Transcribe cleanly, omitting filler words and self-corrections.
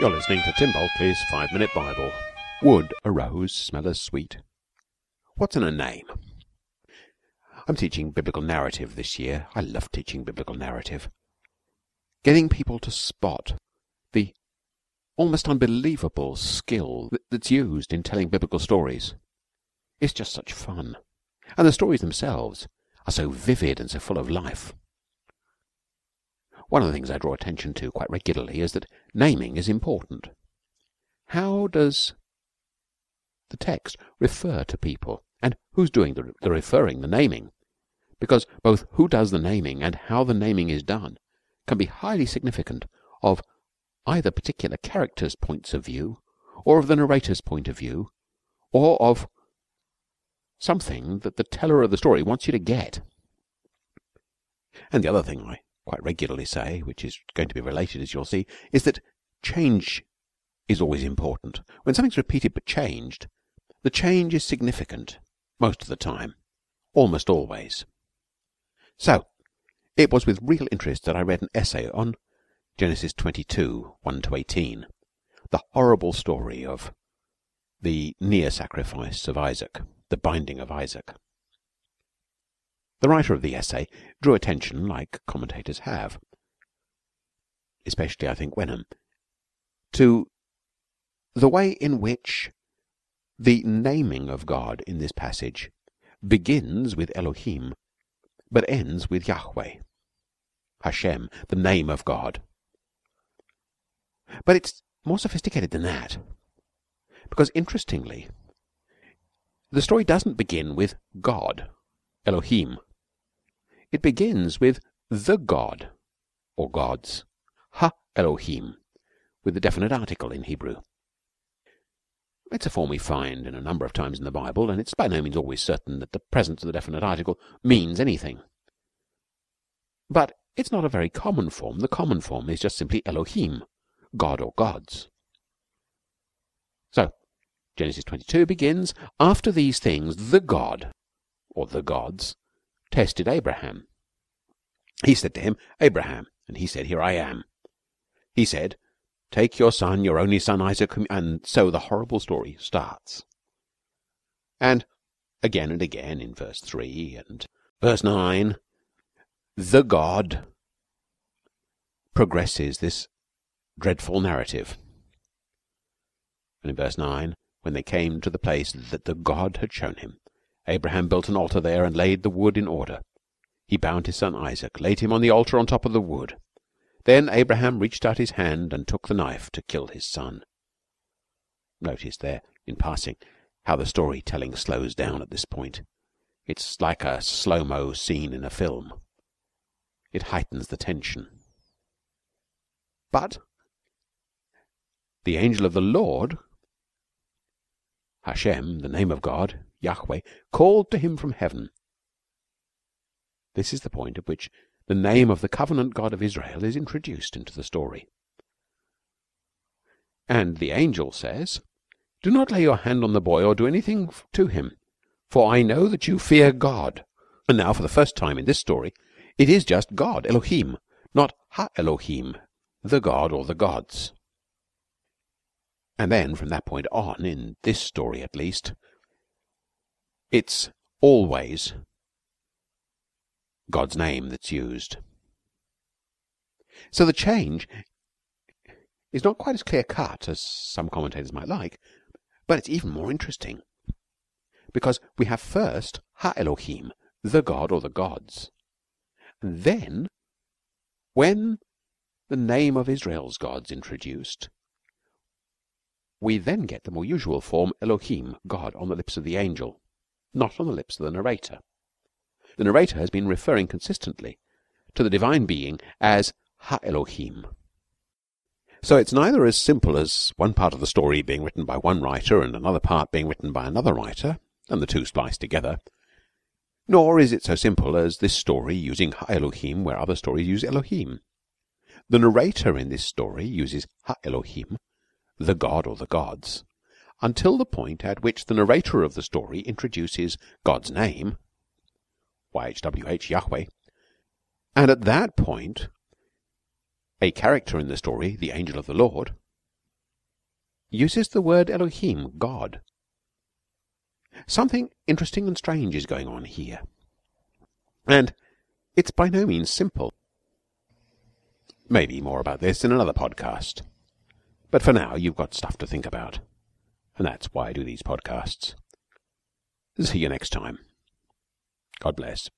You're listening to Tim Bulkeley's 5-Minute Bible. Wood, a rose, smelleth sweet. What's in a name? I'm teaching biblical narrative this year. I love teaching biblical narrative. Getting people to spot the almost unbelievable skill that's used in telling biblical stories. It's just such fun. And the stories themselves are so vivid and so full of life. One of the things I draw attention to quite regularly is that naming is important. How does the text refer to people, and who's doing the referring, the naming? Because both who does the naming and how the naming is done can be highly significant of either particular character's points of view, or of the narrator's point of view, or of something that the teller of the story wants you to get. And the other thing I quite regularly say, which is going to be related as you'll see, is that change is always important. When something's repeated but changed, the change is significant most of the time, almost always. So it was with real interest that I read an essay on Genesis 22, 1-18, the horrible story of the near sacrifice of Isaac, the binding of Isaac. The writer of the essay drew attention, like commentators have, especially I think Wenham, to the way in which the naming of God in this passage begins with Elohim but ends with Yahweh, Hashem, the name of God. But it's more sophisticated than that, because interestingly the story doesn't begin with God, Elohim. It begins with the God, or gods, Ha-Elohim, with the definite article in Hebrew. It's a form we find in a number of times in the Bible, and it's by no means always certain that the presence of the definite article means anything. But it's not a very common form. The common form is just simply Elohim, God or gods. So, Genesis 22 begins, after these things, the God, or the gods, tested Abraham. He said to him, Abraham, and he said, Here I am. He said, Take your son, your only son Isaac, and so the horrible story starts. And again in verse 3 and verse 9, the God progresses this dreadful narrative. And in verse 9, when they came to the place that the God had shown him, Abraham built an altar there and laid the wood in order. He bound his son Isaac, laid him on the altar on top of the wood. Then Abraham reached out his hand and took the knife to kill his son. Notice there, in passing, how the storytelling slows down at this point. It's like a slow-mo scene in a film. It heightens the tension. But the angel of the Lord, Hashem, the name of God, Yahweh, called to him from heaven. This is the point at which the name of the covenant God of Israel is introduced into the story. And the angel says, Do not lay your hand on the boy or do anything to him, for I know that you fear God. And now, for the first time in this story, it is just God, Elohim, not Ha-Elohim, the God or the gods. And then, from that point on, in this story at least, it's always God's name that's used. So the change is not quite as clear-cut as some commentators might like, but it's even more interesting, because we have first Ha-Elohim, the God or the gods. And then, when the name of Israel's gods introduced, we then get the more usual form Elohim, God, on the lips of the angel, not on the lips of the narrator. The narrator has been referring consistently to the divine being as Ha-Elohim. So it's neither as simple as one part of the story being written by one writer and another part being written by another writer, and the two spliced together, nor is it so simple as this story using Ha-Elohim where other stories use Elohim. The narrator in this story uses Ha-Elohim, the God or the gods, until the point at which the narrator of the story introduces God's name, YHWH, Yahweh, and at that point a character in the story, the angel of the Lord, uses the word Elohim, God. Something interesting and strange is going on here, and it's by no means simple. Maybe more about this in another podcast, but for now you've got stuff to think about, and that's why I do these podcasts. See you next time. God bless.